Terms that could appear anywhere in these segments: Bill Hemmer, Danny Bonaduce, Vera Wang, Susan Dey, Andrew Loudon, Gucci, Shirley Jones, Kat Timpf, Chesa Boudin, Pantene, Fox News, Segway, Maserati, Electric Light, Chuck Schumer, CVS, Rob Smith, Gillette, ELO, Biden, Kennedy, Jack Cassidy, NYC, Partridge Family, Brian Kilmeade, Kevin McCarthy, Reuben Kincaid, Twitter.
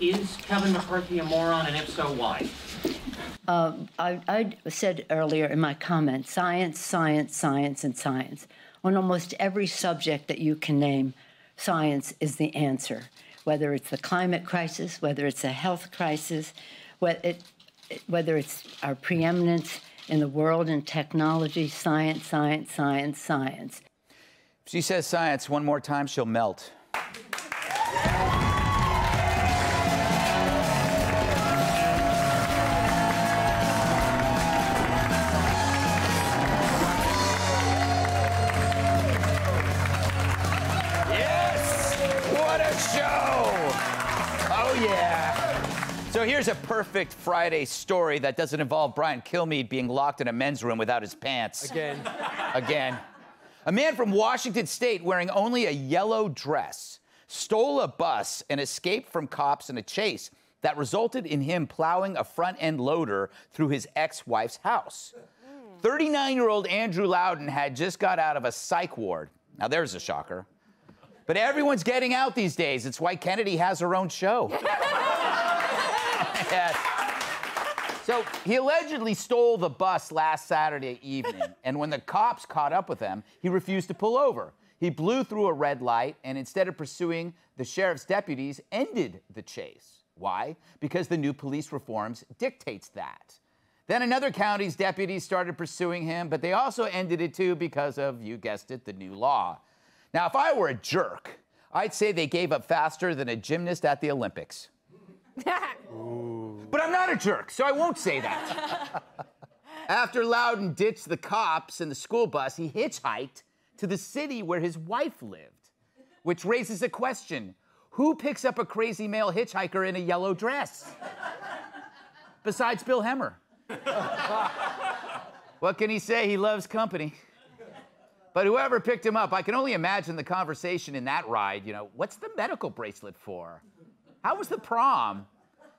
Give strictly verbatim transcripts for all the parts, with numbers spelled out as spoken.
Is Kevin McCarthy a moron, and if so, why? Uh, I, I said earlier in my comment, science, science, science, and science. On almost every subject that you can name, science is the answer, whether it's the climate crisis, whether it's the health crisis, whether, it, whether it's our preeminence in the world in technology, science, science, science, science. If she says science one more time, she'll melt. So here's a perfect Friday story that doesn't involve Brian Kilmeade being locked in a men's room without his pants. Again. Again. A man from Washington State wearing only a yellow dress stole a bus and escaped from cops in a chase that resulted in him plowing a front-end loader through his ex-wife's house. thirty-nine-year-old Andrew Loudon had just got out of a psych ward. Now, there's a shocker. But everyone's getting out these days. It's why Kennedy has her own show. Yes. So he allegedly stole the bus last Saturday evening, and when the cops caught up with him, he refused to pull over. He blew through a red light, and instead of pursuing the sheriff's deputies, ended the chase. Why? Because the new police reforms dictates that. Then another county's deputies started pursuing him, but they also ended it too because of, you guessed it, the new law. Now, if I were a jerk, I'd say they gave up faster than a gymnast at the Olympics. But I'm not a jerk, so I won't say that. After Loudon ditched the cops and the school bus, he hitchhiked to the city where his wife lived, which raises a question. Who picks up a crazy male hitchhiker in a yellow dress? Besides Bill Hemmer. What can he say? He loves company. But whoever picked him up, I can only imagine the conversation in that ride. You know, what's the medical bracelet for? How was the prom?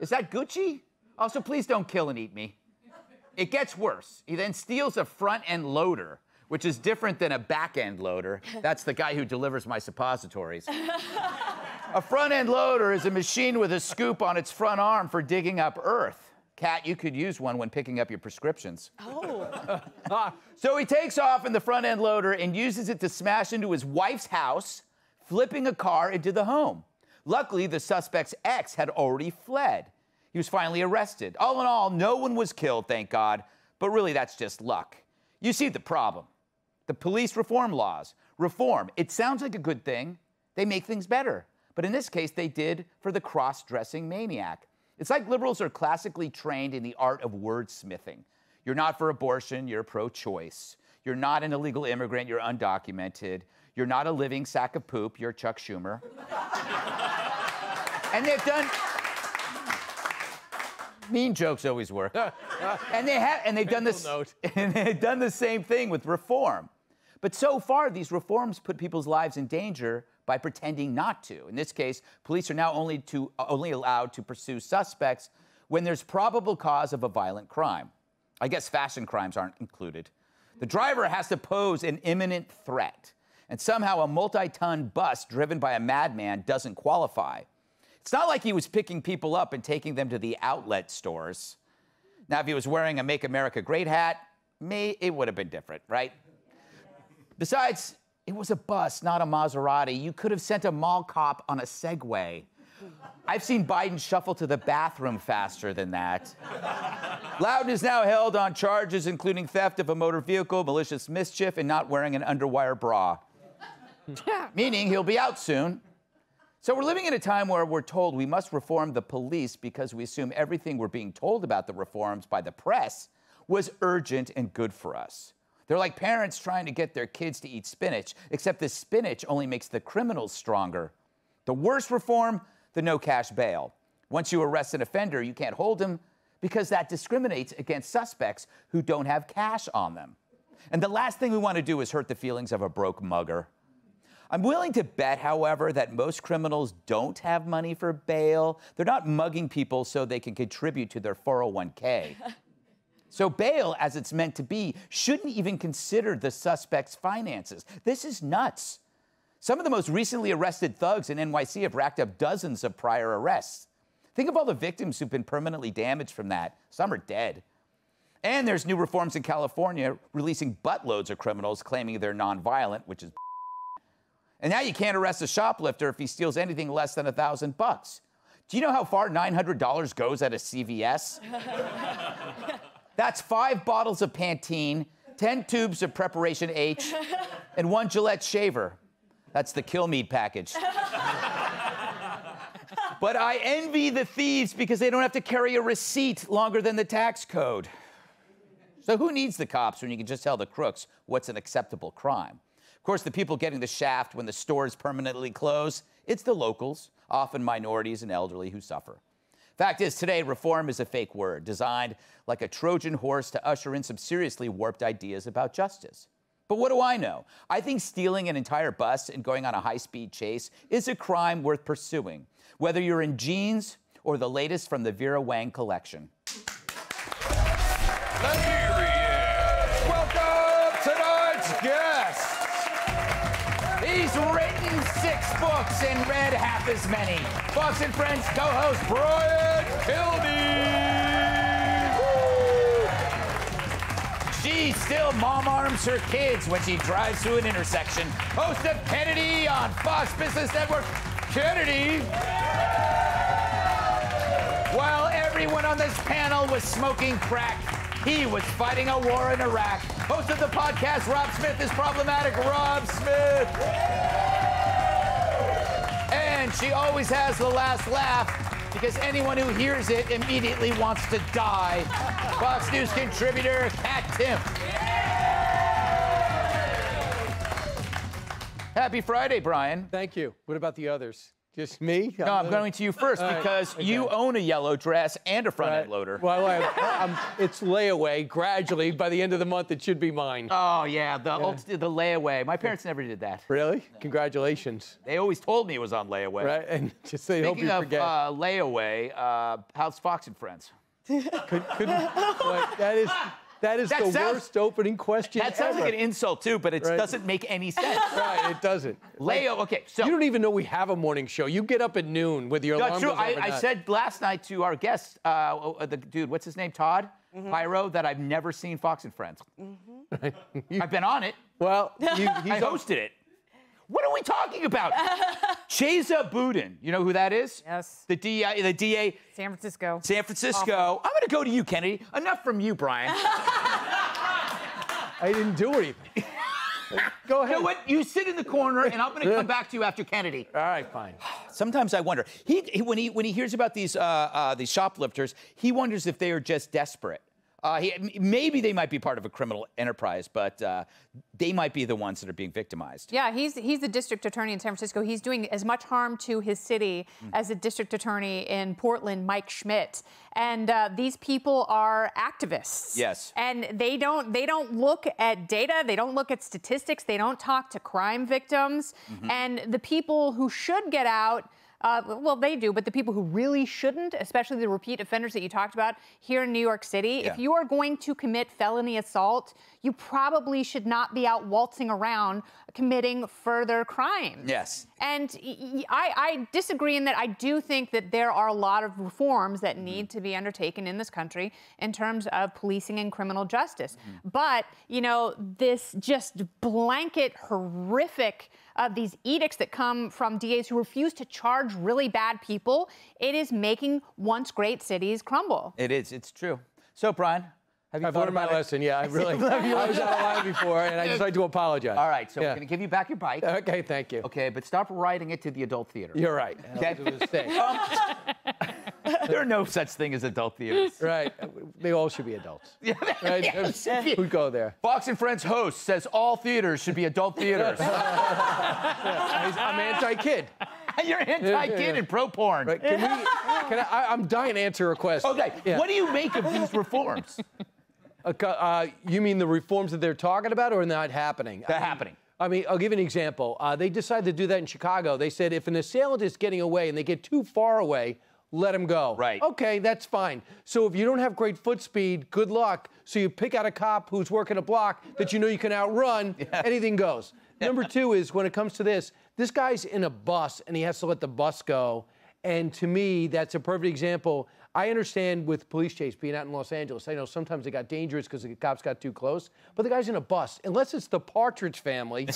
Is that Gucci? Also, please don't kill and eat me. It gets worse. He then steals a front-end loader, which is different than a back-end loader. That's the guy who delivers my suppositories. A front-end loader is a machine with a scoop on its front arm for digging up earth. Kat, you could use one when picking up your prescriptions. Oh. So he takes off in the front-end loader and uses it to smash into his wife's house, flipping a car into the home. Luckily, the suspect's ex had already fled. He was finally arrested. All in all, no one was killed, thank God. But really, that's just luck. You see the problem. The police reform laws. Reform, it sounds like a good thing. They make things better. But in this case, they did for the cross-dressing maniac. It's like liberals are classically trained in the art of wordsmithing. You're not for abortion, you're pro-choice. You're not an illegal immigrant, you're undocumented. You're not a living sack of poop, you're Chuck Schumer. And they've done... Mean jokes always work. and, they have, and, they've done this, and they've done the same thing with reform. But so far, these reforms put people's lives in danger by pretending not to. In this case, police are now only, to, only allowed to pursue suspects when there's probable cause of a violent crime. I guess fashion crimes aren't included. The driver has to pose an imminent threat. And somehow a multi-ton bus driven by a madman doesn't qualify. It's not like he was picking people up and taking them to the outlet stores. Now, if he was wearing a Make America Great hat, may, it would have been different, right? Besides, it was a bus, not a Maserati. You could have sent a mall cop on a Segway. I've seen Biden shuffle to the bathroom faster than that. Loudon is now held on charges including theft of a motor vehicle, malicious mischief, and not wearing an underwire bra. Meaning he'll be out soon. So we're living in a time where we're told we must reform the police because we assume everything we're being told about the reforms by the press was urgent and good for us. They're like parents trying to get their kids to eat spinach, except the spinach only makes the criminals stronger. The worst reform, the no-cash bail. Once you arrest an offender, you can't hold him because that discriminates against suspects who don't have cash on them. And the last thing we want to do is hurt the feelings of a broke mugger. I'm willing to bet, however, that most criminals don't have money for bail. They're not mugging people so they can contribute to their four oh one K. So bail, as it's meant to be, shouldn't even consider the suspect's finances. This is nuts. Some of the most recently arrested thugs in N Y C have racked up dozens of prior arrests. Think of all the victims who've been permanently damaged from that. Some are dead. And there's new reforms in California releasing buttloads of criminals claiming they're nonviolent, which is and now you can't arrest a shoplifter if he steals anything less than a thousand bucks. Do you know how far nine hundred dollars goes at a C V S? That's five bottles of Pantene, ten tubes of Preparation H, and one Gillette shaver. That's the Kilmeade package. But I envy the thieves because they don't have to carry a receipt longer than the tax code. So who needs the cops when you can just tell the crooks what's an acceptable crime? Of course, the people getting the shaft when the stores permanently close, it's the locals, often minorities and elderly, who suffer. Fact is, today, reform is a fake word designed like a Trojan horse to usher in some seriously warped ideas about justice. But what do I know? I think stealing an entire bus and going on a high-speed chase is a crime worth pursuing, whether you're in jeans or the latest from the Vera Wang collection. Here he is. Welcome tonight's guest. He's written six books and read half as many. Fox and Friends co-host Brian Kilmeade. She still mom arms her kids when she drives through an intersection. Host of Kennedy on Fox Business Network, Kennedy. While everyone on this panel was smoking crack, he was fighting a war in Iraq. Host of the podcast, Rob Smith Is Problematic, Rob Smith. And she always has the last laugh because anyone who hears it immediately wants to die. Fox News contributor, Kat Timpf. Happy Friday, Brian. Thank you. What about the others? Just me? No, I'm going to you first because you own a yellow dress and a front-end loader. Well, I, I'm, it's layaway. Gradually, by the end of the month, it should be mine. Oh, yeah, the, yeah. Old, the layaway. My parents never did that. Really? No. Congratulations. They always told me it was on layaway. Right, and just they hope you forget. Speaking of uh, layaway, uh, how's Fox and Friends? Could, couldn't, like, that is... That is that the sounds, worst opening question That sounds ever. Like an insult, too, but it right. doesn't make any sense. Right, it doesn't. Leo, okay, so... You don't even know we have a morning show. You get up at noon with your no, alarm goes I, I said last night to our guest, uh, the dude, what's his name, Todd? Mm-hmm. Pyro, that I've never seen Fox and Friends. Mm-hmm. Right. You, I've been on it. Well, you, he's I hosted it. What are we talking about? Chesa Boudin. You know who that is? Yes. The D A. The D A. San Francisco. San Francisco. Awful. I'm going to go to you, Kennedy. Enough from you, Brian. I didn't do anything. Go ahead. You know what? You sit in the corner, and I'm going to come back to you after Kennedy. All right, fine. Sometimes I wonder. He, he when he when he hears about these uh, uh, these shoplifters, he wonders if they are just desperate. Uh, he, maybe they might be part of a criminal enterprise, but uh, they might be the ones that are being victimized. Yeah, he's he's the district attorney in San Francisco. He's doing as much harm to his city mm-hmm. as the district attorney in Portland, Mike Schmidt. And uh, these people are activists. Yes. And they don't they don't look at data. They don't look at statistics. They don't talk to crime victims. Mm-hmm. And the people who should get out. Uh, well, they do, but the people who really shouldn't, especially the repeat offenders that you talked about here in New York City, yeah. if you are going to commit felony assault, you probably should not be out waltzing around committing further crimes. Yes. And I, I disagree in that I do think that there are a lot of reforms that mm-hmm. need to be undertaken in this country in terms of policing and criminal justice. Mm-hmm. But, you know, this just blanket, horrific... of these edicts that come from D As who refuse to charge really bad people, it is making once great cities crumble. It is. It's true. So, Brian, have you I've learned my it? lesson. Yeah, I really. I was out of line before, and I just like to apologize. All right, so yeah. we're going to give you back your bike. Okay, thank you. Okay, but stop riding it to the adult theater. You're right. Okay. um, there are no such thing as adult theaters. Right. They all should be adults. Yeah, right? Yeah, who'd go there? Fox and Friends host says all theaters should be adult theaters. Yeah, I'm anti-kid. You're anti-kid yeah, yeah. and pro-porn. Right, can we, can I, I, I'm dying to answer a question. Okay. Yeah. What do you make of these reforms? Uh, you mean the reforms that they're talking about or not happening? They're I mean, happening. I mean, I'll give you an example. Uh, they decided to do that in Chicago. They said if an assailant is getting away and they get too far away, let them go. Right. Okay, that's fine. So if you don't have great foot speed, good luck. So you pick out a cop who's working a block that you know you can outrun, yeah. anything goes. Number two is when it comes to this, this guy's in a bus and he has to let the bus go. And to me, that's a perfect example. I understand with police chase being out in Los Angeles, I know sometimes it got dangerous because the cops got too close, but the guy's in a bus. Unless it's the Partridge Family,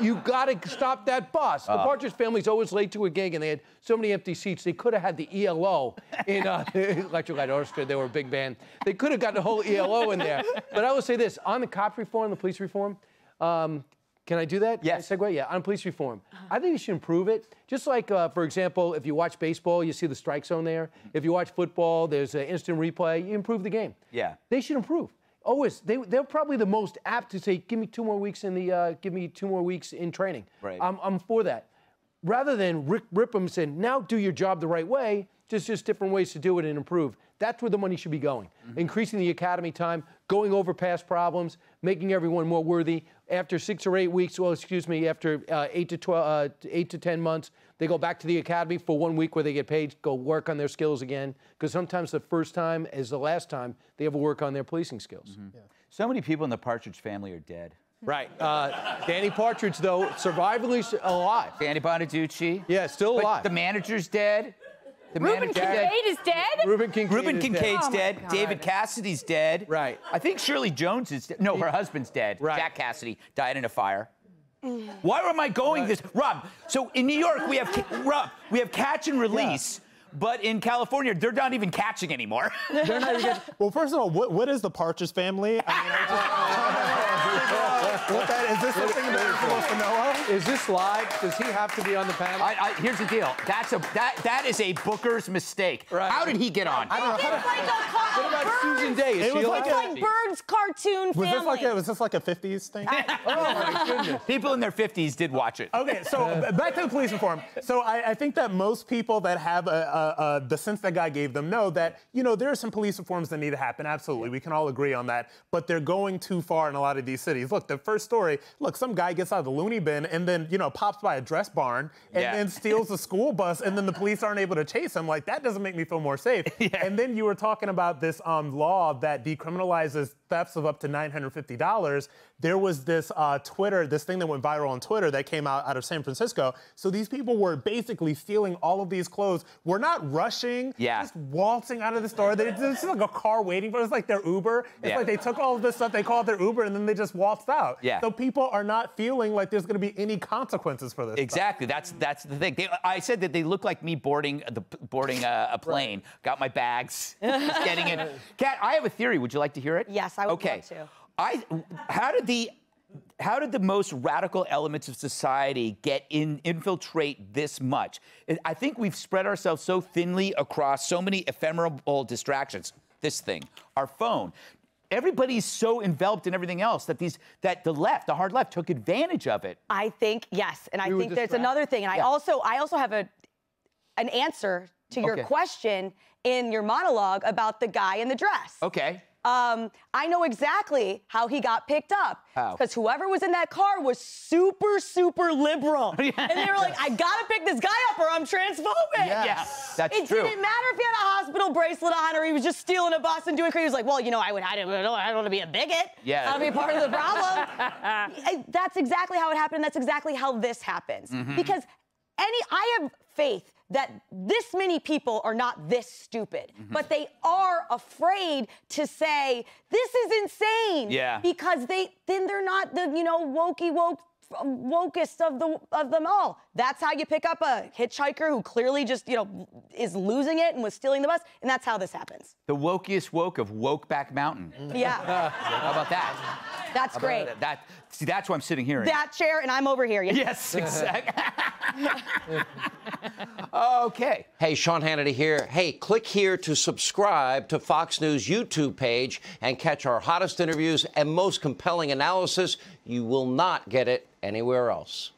you got to stop that bus. The uh, Partridge Family's always late to a gig, and they had so many empty seats. They could have had the E L O in uh, Electric Light Orchestra. They were a big band. They could have gotten a whole E L O in there. But I will say this, on the cop reform, the police reform, um, can I do that? Yes. Can I segue? Yeah, on police reform. I think you should improve it. Just like, uh, for example, if you watch baseball, you see the strike zone there. If you watch football, there's an instant replay. You improve the game. Yeah. They should improve. Always. They, they're probably the most apt to say, give me two more weeks in the, uh, give me two more weeks in training. Right. I'm, I'm for that. Rather than rip, rip them and say, now do your job the right way, just, just different ways to do it and improve. That's where the money should be going. Mm-hmm. Increasing the academy time, going over past problems, making everyone more worthy. After six or eight weeks, well, excuse me, after uh, eight to twelve, uh, eight to ten months, they go back to the academy for one week where they get paid, go work on their skills again. Because sometimes the first time is the last time they ever work on their policing skills. Mm-hmm. Yeah. So many people in the Partridge Family are dead. Right. Uh, Danny Partridge, though, survivably alive. Danny Bonaduce. Yeah, still alive. But the manager's dead. The Reuben Kincaid is dead? Reuben Kincaid Reuben Kincaid's dead. dead. Oh, David Cassidy's dead. Right. I think Shirley Jones is dead. No, her husband's dead. Right. Jack Cassidy died in a fire. Why am I going right. this? Rob, so in New York, we have, Rob, we have catch and release. Yeah. But in California, they're not even catching anymore. They're not even catching. Well, first of all, what, what is the Partridge Family? I mean, I just, uh, what that, is this something that you're supposed to know of? Is this live? Does he have to be on the panel? I, I, here's the deal. That's a that that is a Booker's mistake. Right. How did he get on? I don't know. It's like a what about Susan Dey? It was like, like Bird's cartoon was family. This like a, was this like a fifties thing? I, oh my goodness! People in their fifties did watch it. Okay, so back to the police reform. So I, I think that most people that have a, a Uh, uh, the sense that guy gave them, no, that, you know, there are some police reforms that need to happen. Absolutely. We can all agree on that. But they're going too far in a lot of these cities. Look, the first story, look, some guy gets out of the loony bin and then, you know, pops by a dress barn and yeah. then steals a school bus and then the police aren't able to chase him. Like, that doesn't make me feel more safe. Yeah. And then you were talking about this um, law that decriminalizes thefts of up to nine hundred fifty dollars. There was this uh, Twitter, this thing that went viral on Twitter that came out out of San Francisco. So these people were basically stealing all of these clothes. We're not rushing, yeah. just waltzing out of the store. There's just like a car waiting for us. It's like their Uber. It's yeah. like they took all of this stuff, they called their Uber, and then they just waltzed out. Yeah. So people are not feeling like there's going to be any consequences for this. Exactly. Stuff. That's that's the thing. They, I said that they look like me boarding the boarding a, a plane. Right. Got my bags, getting in. Kat, I have a theory. Would you like to hear it? Yes, I would okay. love to. I, how did the, how did the most radical elements of society get in, infiltrate this much? I think we've spread ourselves so thinly across so many ephemeral distractions. This thing, our phone. Everybody's so enveloped in everything else that these that the left, the hard left, took advantage of it. I think, yes, and I we think there's another thing. And yeah. I also, I also have a, an answer to your okay. question in your monologue about the guy in the dress. Okay. Um, I know exactly how he got picked up. How? Because whoever was in that car was super, super liberal. Yes. And they were like, I gotta pick this guy up or I'm transphobic. Yes. Yeah, that's it true. It didn't matter if he had a hospital bracelet on or he was just stealing a bus and doing crazy. He was like, well, you know, I would, I don't, I don't want to be a bigot. Yeah. I don't want to be part of the problem. I, that's exactly how it happened. That's exactly how this happens. Mm-hmm. Because any, I have faith that this many people are not this stupid, mm-hmm. but they are afraid to say, this is insane. Yeah. Because they, then they're not the, you know, wokey woke, wokest of the of them all. That's how you pick up a hitchhiker who clearly just, you know, is losing it and was stealing the bus, and that's how this happens. The wokiest woke of Woke Back Mountain. Yeah. Uh, how about that? That's about great. That, that, see, that's why I'm sitting here. That in. chair, and I'm over here. Yes, yes exactly. Okay. Hey, Sean Hannity here. Hey, click here to subscribe to Fox News YouTube page and catch our hottest interviews and most compelling analysis. You will not get it anywhere else.